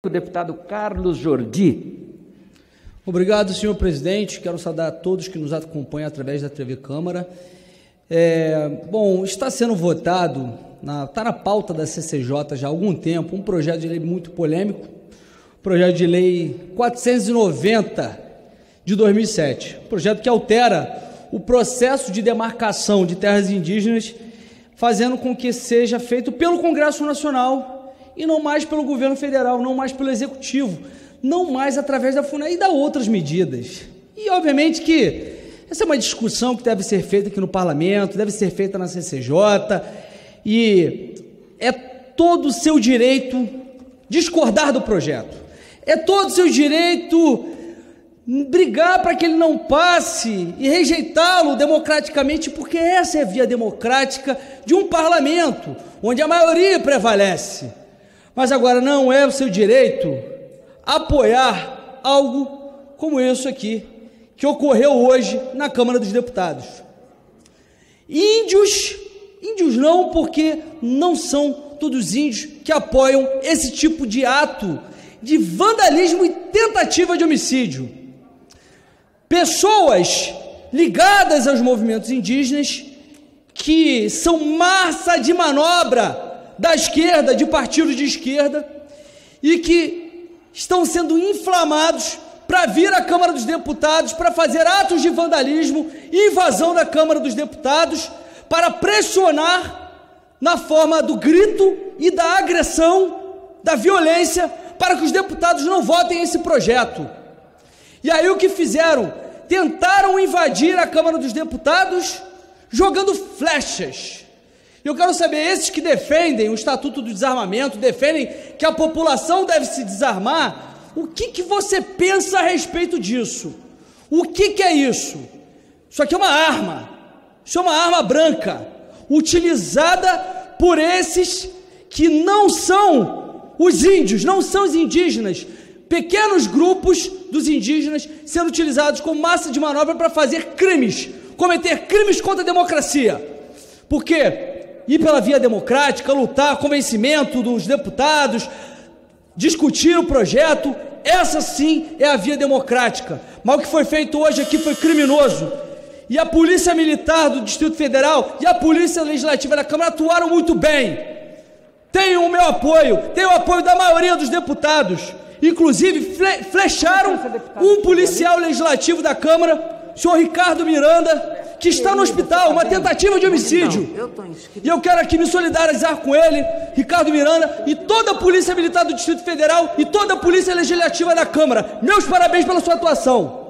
O deputado Carlos Jordy. Obrigado, senhor presidente. Quero saudar a todos que nos acompanham através da TV Câmara. Bom, está sendo votado, está na pauta da CCJ já há algum tempo, um projeto de lei muito polêmico, projeto de lei 490 de 2007, projeto que altera o processo de demarcação de terras indígenas, fazendo com que seja feito pelo Congresso Nacional, e não mais pelo governo federal, não mais pelo executivo, não mais através da FUNAI e da outras medidas. E, obviamente, que essa é uma discussão que deve ser feita aqui no parlamento, deve ser feita na CCJ, e é todo o seu direito discordar do projeto, é todo o seu direito brigar para que ele não passe e rejeitá-lo democraticamente, porque essa é a via democrática de um parlamento, onde a maioria prevalece. Mas agora não é o seu direito apoiar algo como isso aqui, que ocorreu hoje na Câmara dos Deputados. Índios não, porque não são todos índios que apoiam esse tipo de ato de vandalismo e tentativa de homicídio. Pessoas ligadas aos movimentos indígenas que são massa de manobra da esquerda, de partidos de esquerda, e que estão sendo inflamados para vir à Câmara dos Deputados, para fazer atos de vandalismo e invasão da Câmara dos Deputados, para pressionar na forma do grito e da agressão, da violência, para que os deputados não votem esse projeto. E aí o que fizeram? Tentaram invadir a Câmara dos Deputados jogando flechas. Eu quero saber, esses que defendem o Estatuto do Desarmamento, defendem que a população deve se desarmar, o que você pensa a respeito disso? O que é isso? Isso aqui é uma arma. Isso é uma arma branca, utilizada por esses que não são os índios, não são os indígenas. Pequenos grupos dos indígenas sendo utilizados como massa de manobra para fazer crimes, cometer crimes contra a democracia. Por quê? Ir pela via democrática, lutar, convencimento dos deputados, discutir o projeto, essa sim é a via democrática. Mas o que foi feito hoje aqui foi criminoso. E a Polícia Militar do Distrito Federal e a Polícia Legislativa da Câmara atuaram muito bem. Tenho o meu apoio, tenho o apoio da maioria dos deputados. Inclusive, flecharam um policial legislativo da Câmara, o senhor Ricardo Miranda, que está no hospital, uma tentativa de homicídio. E eu quero aqui me solidarizar com ele, Ricardo Miranda, e toda a Polícia Militar do Distrito Federal e toda a Polícia Legislativa da Câmara. Meus parabéns pela sua atuação.